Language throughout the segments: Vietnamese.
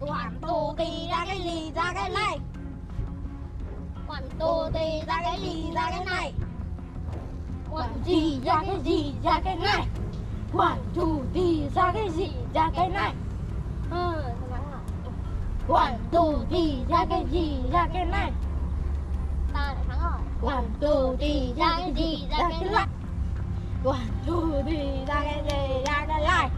Quản tù tì ra cái lì ra cái này. Quản tù tì ra cái lì ra cái này. Quản gì ra cái gì ra cái này. Quản tù tì ra cái gì ra cái này. Quản tù tì ra cái gì ra cái này. Ta đã thắng rồi. Quản tù tì ra cái gì ra cái này. Quản tù tì ra cái gì ra cái này.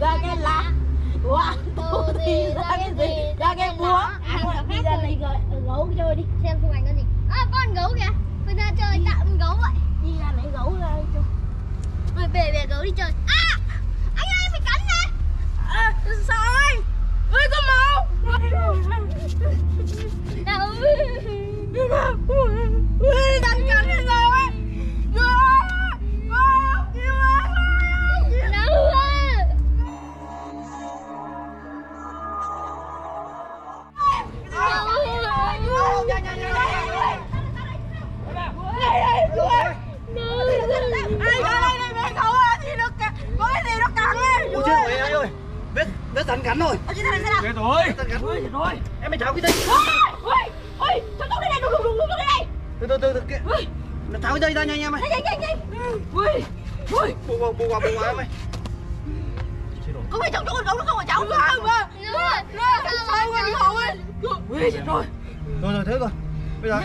Ra cái lá, quạt tù thì ra cái gì, ra cái búa. Bây giờ này gấu chơi đi, xem xung quanh có gì. À, con gấu kìa, bây giờ chơi tạo con gấu vậy. Đi ra lấy gấu ra chơi. Rồi về gấu đi chơi. À, anh ơi bị cắn nè. À, sao anh? Ơi con mèo. Đâu? Đang cắn cái gì? Vết rắn cắn rồi. Vết rắn cắn rồi. Em mày tháo cái dây. Ôi, ôi, tháo cái này, đúng cái này. Từ kệ. Nó tháo cái dây ra nhanh em ơi. Nhanh. Ôi, ôi. Bù vào em ơi. Có phải cháu con gấu nó không hả cháu? Ôi, chết rồi. Rồi thế rồi. Bây giờ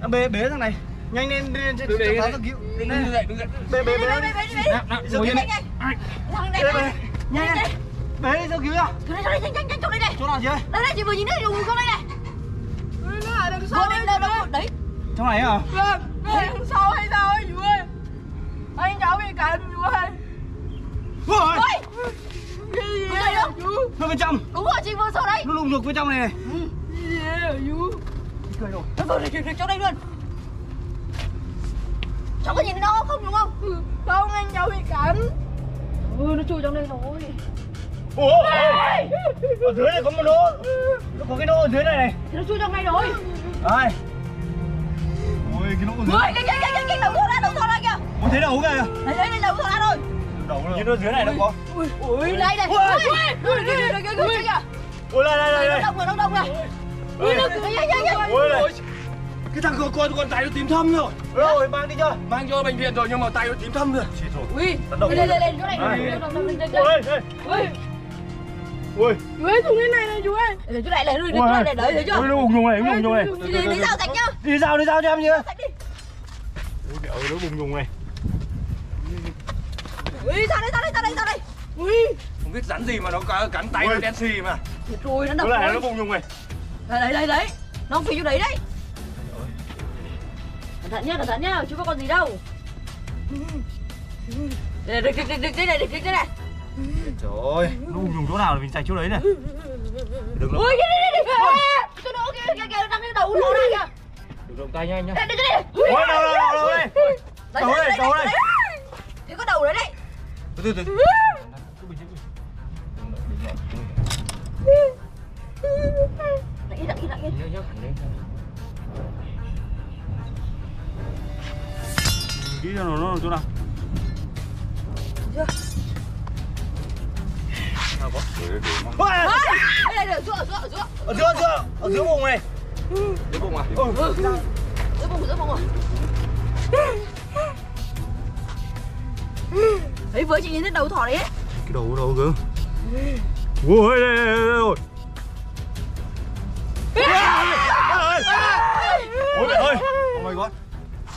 em bế thằng này. Nhanh lên lên trên tháo thằng cứu. Bế. Nhanh lên. Bế đi, sao cứu ra? Chỗ đây này. Chỗ nào chị ơi? Đây chị vừa nhìn thấy con đây này. Nó ở đằng sau đâu đấy. Trong này hả? Vâng, nó ở đằng sau hay sao ấy chú ơi. Anh cháu bị cắn chú ơi. Ôi. Cái gì vậy hả chú? Nó bên trong. Đúng rồi, chị vừa sau đấy. Nó lùng ngực bên trong này này. Cái gì vậy hả chú? Cười rồi. Nó vừa để chỗ đây luôn. Cháu có nhìn thấy nó không đúng không? Không, anh cháu bị cắn. Nó chui trong đây rồi. Ủa, ở dưới này có một nô. Nó có cái nô ở dưới này này. Thì nó chui trong này rồi. Đây. Ôi, cái nô ở dưới. Ôi, cái đầu ra kìa. Ủa, thế đầu kìa. Đấy, đầu ra rồi. Đầu nó. Nhìn nó dưới này nó có. Ui, đây này. Ui, đây. Nó động này. Ui, cái thằng con tay nó tím thâm rồi. Rồi, mang đi cho. Mang cho bệnh viện rồi nhưng mà tay nó tím thâm rồi. Ui, lên chỗ này. Ui, dùng cái này này chú ơi. Để chỗ này này, để chỗ này này, đấy thấy chưa? Ui, nó bùng này. Đi dao cho em nhá. Ui, đéo nó bùng này. Ui, ra đây. Ui, không biết rắn gì mà nó cắn tay nó đen xì mà. Trời nó đập. Chỗ này nó bùng này. Đấy. Nó không phải chỗ đấy đấy. Cẩn thận nhá, chú có con gì đâu. Địch này. Trời ơi, nó dùng chỗ nào thì mình chạy chỗ đấy này. Đừng đâu. Ui, kìa. Chỗ đó kìa, đang cái đầu nó này kìa. Đừng động tay nhanh nhá. Ui, đâu đây. Đầu đây. Thế có đầu đấy này. Từ. Cứ bình tĩnh. Lặng yên. Nhớ hẳn lên. Kỹ cho nó chỗ nào. Chưa. Nào có. Đây để ở giữa vùng này. Dưới vùng à? Dưới vùng à? Đấy vừa chị nhìn thấy đầu thỏ đấy. Cái đầu đâu cơ? Ui đây rồi. Ôi mẹ ơi.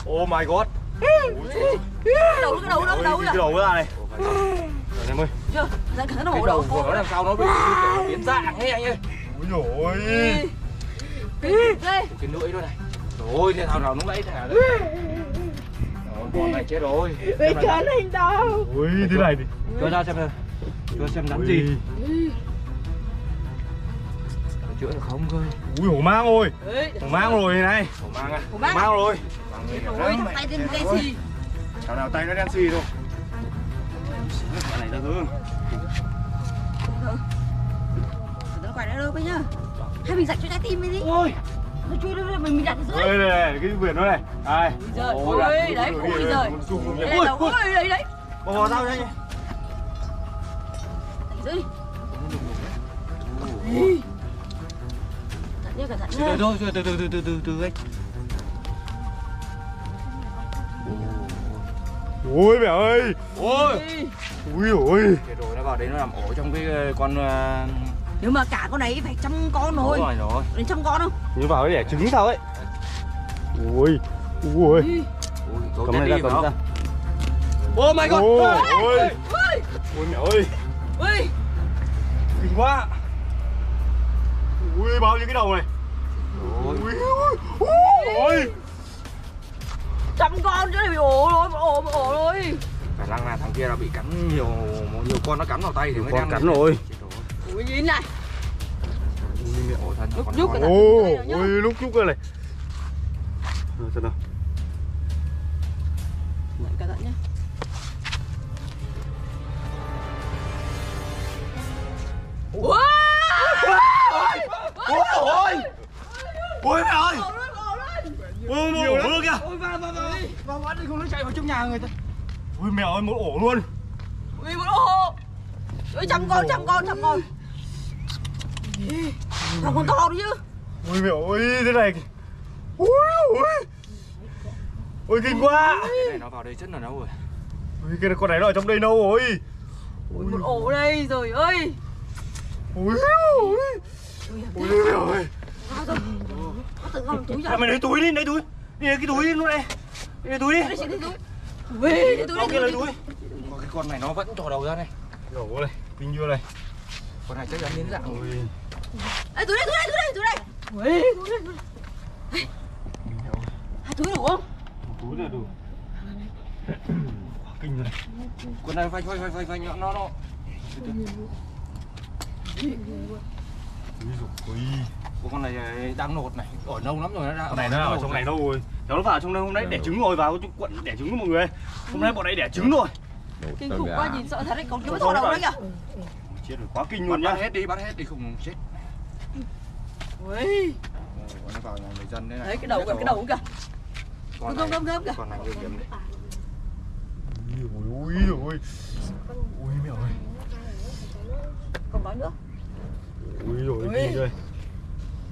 Oh my god. Cái đầu ra này. Rồi em ơi. Chưa, cái đầu của nó làm sao nó bị biến dạng ấy anh ơi. Ôi giời. Cái lưỡi đó này. Rồi thế nào lúc nãy thả ra. Đó, con này chết rồi. Bị cắn anh đâu. Ui, thế này đi. Cho ra xem nào. Cho xem rắn gì. Chữa được không cơ? Ui, hổ mang rồi này. Hổ mang rồi. Ôi, thằng tay đen xì. Thằng nào tay nó đen xì rồi. Cái này ra hương. Nó quay lại đâu bây nhá. Hay mình dạy cho trái tim đi. Ôi. Nó chui nó mình đặt dưới. Đây này, cái biển nó này. Ai. Ôi đấy, đấy, ôi giời. Ôi đấy đấy. Bỏ vào tao nhanh. Dưới đi. Cẩn thận nhé, cẩn thận nhé. Thôi, từ anh. Ôi mẹ ơi. Ôi. Ui ôi. Cái đồ nó vào đấy nó làm ổ trong cái con. Nếu mà cả con này phải trăm con thôi. Đúng rồi. Đến trăm con không? Nhưng vào để trứng sao ấy. Ôi. Ui. Ui. Cầm này ra, cầm ra. Oh my god. Ôi. Ôi. Ôi mẹ ơi. Ui. Kinh quá. Ui bao nhiêu cái đầu này. Ôi. Ui. Ôi. Trăm con chứ này bị ổ rồi, ổ rồi. Phải lăng là thằng kia đã bị cắn nhiều con nó cắn vào tay thì mới đang cắn rồi. Ui nhìn này. Ui mẹ ổ thật. Lúc nhúc cái này. Ôi lúc nhúc cái này. Rồi sao nào. Cẩn thận nhá. Ôi. Ôi. Ôi mẹ ơi. Ôi nhiều lắm kìa. Ôi vào đi không nó chạy vào trong nhà người ta. Ui mèo ơi một ổ luôn. Ui một ổ. Ôi trăm con. Thằng con to đấy chứ. Ui mèo ơi thế này. Ui ui. Ôi kinh quá. Cái này nó vào đây rất là lâu rồi. Ui cái con này nó ở trong đây lâu rồi. Ui một ổ đây rồi ơi. Ui ui. Ui mèo ơi. Mày lấy túi đi, lấy túi. Đi lấy cái túi đi, nó đây. Đi lấy túi đi. Lấy túi. Cái con này nó vẫn thò đầu ra này. Đổ này, kinh chưa này. Con này chắc chắn đến dạng rồi. Ê túi đây. Ui. Hai túi đủ không? Một túi là đủ. Kinh rồi này. Con này phải nó. Ui con này đang nột này, ở lâu lắm rồi nó ra. Con này nó ở trong này lâu rồi. Nó vào trong đây hôm nay đẻ trứng rồi, vào quận đẻ trứng mọi người. Hôm nay bọn này đẻ trứng rồi. Kinh khủng quá nhìn sợ thật đấy, còn cái thò đầu đấy kìa. Chết rồi, quá kinh luôn nhá. Bắt hết đi không chết. Ui. Nó vào nhà người dân đấy này. Đấy cái đầu kìa. Con này kìa. Con này nguy hiểm đấy. Ui. Ui mẹ ơi. Còn nói nữa. Ui rồi kinh rồi.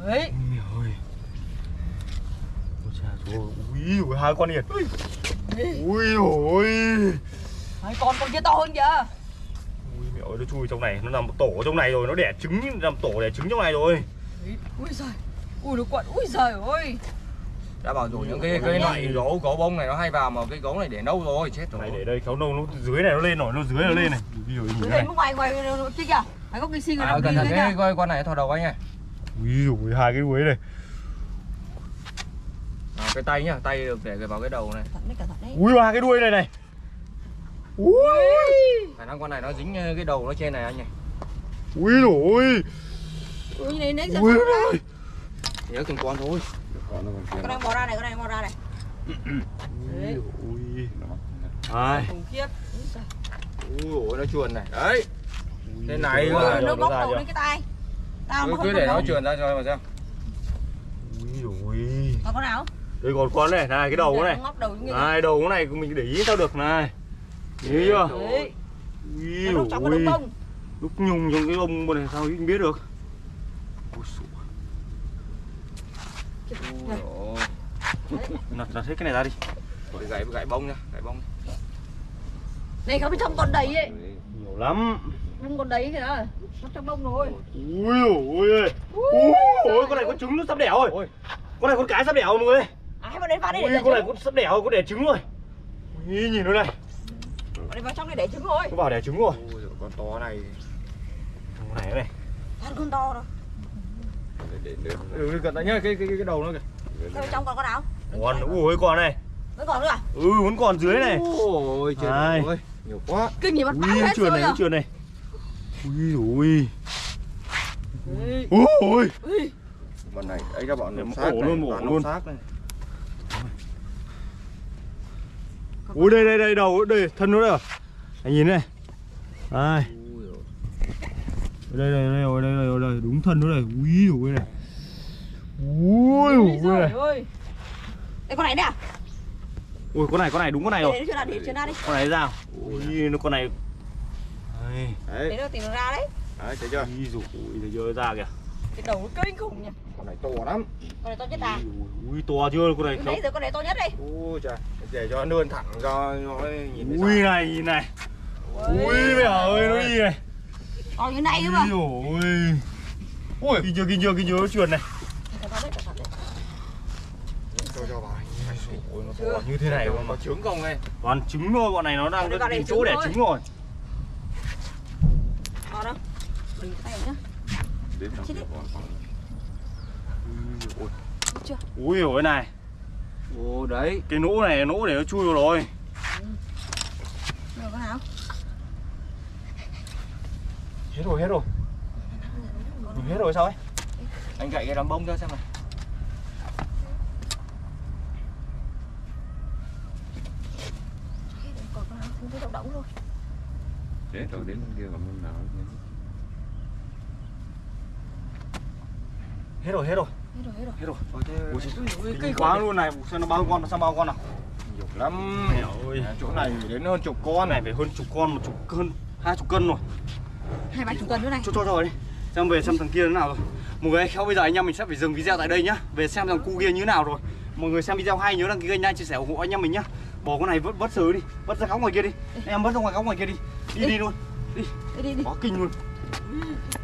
Đấy. Ôi giời. Ôi trời ơi. Ui, hai con hiền. Ui ôi. Hai con kia to hơn kìa. Ui mẹ ơi nó chui trong này, nó làm một tổ trong này rồi, nó đẻ trứng, làm tổ đẻ trứng trong này rồi. Ui giời. Ui nó quặn. Ui giời ơi. Đã bảo rồi những cái loại gấu bông này nó hay vào mà cái gấu này để nâu rồi, chết rồi. Này để đây khéo nâu nó dưới này nó lên nổi, nó dưới nó lên này. Dưới này nó ngoài kia kìa. Mày có cái xi người nó đi cái coi con này thò đầu anh này. Ui dồi, hai cái đuối này. À, cái tay nhá, tay được để vào cái đầu này. Đấy. Ui ba cái đuôi này. Ui. Khả năng con này nó dính cái đầu nó trên này anh này. Ui rồi. Ui này nãy giờ. Ui rồi. Nhớ từng con thôi. Con này bò ra này, Đấy. Ui. Ai. Khủng khiếp. Ui nó chuồn này. Đấy. Thế này là nó bóc đầu lên cái tay. Cứ để nó trườn ra cho mà xem. Ui giời. Còn con nào? Đây còn con này, này cái đầu con này. Này đầu con này mình để ý sao được này. Thấy chưa? Đấy. Ui giời. Lúc nhung trong cái bông này sao không biết được. Ôi giời. Nặt hết cái này ra đi. Để gãy bông nha, gãy bông. Này có bên trong còn đầy ấy. Nhiều lắm. Không còn đấy kìa, nó trong bông rồi. Ui ôi. Ôi con này con trứng nó sắp đẻ rồi. Ôi. Con này con cái sắp đẻ rồi mọi người. Ai vào đấy vào đây để con này con sắp đẻ rồi, con đẻ trứng rồi. Ui nhìn nó này. Con này vào trong đây để trứng rồi. Nó vào đẻ trứng rồi. Ôi con to này. Con này. Thật con to rồi. Để cẩn thận nhá, cái đầu nó kìa. Bên trong còn con nào? Con ui con này. Vẫn còn nữa à? Ừ, vẫn còn dưới này. Ôi trời ơi, nhiều quá. Kinh nhỉ bắt bám hết rồi. Cái chuồn này. Ui ui. Ôi. Bọn này, ấy các bọn nấm xác luôn, nấm xác này. Ui đây đầu đây, thân nó đây rồi. Anh nhìn này. Đây. Đây đúng thân nó đây. Ui giời ơi này. Ui ui ơi. Đây con này đấy à? Ui con này đúng con này rồi. Để chuyện ra đi. Con này ra. Ui nó con này. Đấy. Đấy nó tìm ra đấy. Đấy thấy chưa? Ui giời ui thấy chưa ra kìa. Cái đầu nó kinh khủng nhỉ. Con này to lắm. Con này to nhất à? Ui to chưa con này. Đấy giờ con này to nhất đây. Ui trời. Để cho nó nươn thẳng cho nó nhìn. Ui này nhìn này. Ui mẹ ơi nó đi này. Còn như này cơ mà. Ui. Ui kinh chưa nó truyền này. Ôi, nó to như thế này mà. Có trứng không đây? Toàn trứng thôi, bọn này nó đang tìm chỗ để trứng rồi. Còn đâu? Đừng cái này nhá. Đến chết đấy. Ôi. Chưa. Ui hiểu cái này. Ồ đấy, cái nỗ này nỗ để nó chui vào rồi. Được có nào? Hết rồi. Mình hết rồi sao ấy? Anh gậy cái đám bông cho xem này. Động thế rồi đến bên kia còn mông nào nữa. Hết rồi. Ôi, cây quá luôn này, xem nó bao con, sao bao con nào? Nhiều lắm. Mẹ ơi, chỗ này đến hơn chục con này, phải hơn chục con, một chục hơn 20 cân rồi. 2-3 chục cân nữa này. Cho rồi đi. Xem về xem thằng kia thế nào rồi. Mọi người theo bây giờ anh em mình sẽ phải dừng video tại đây nhá. Về xem thằng cu kia như thế nào rồi. Mọi người xem video hay nhớ đăng ký kênh, like, chia sẻ ủng hộ anh em mình nhá. Bỏ con này vớt sớ đi, vớt ra góc ngoài kia đi. Em vớt ra ngoài góc ngoài kia đi. Đi luôn. Đi. Quá kinh luôn.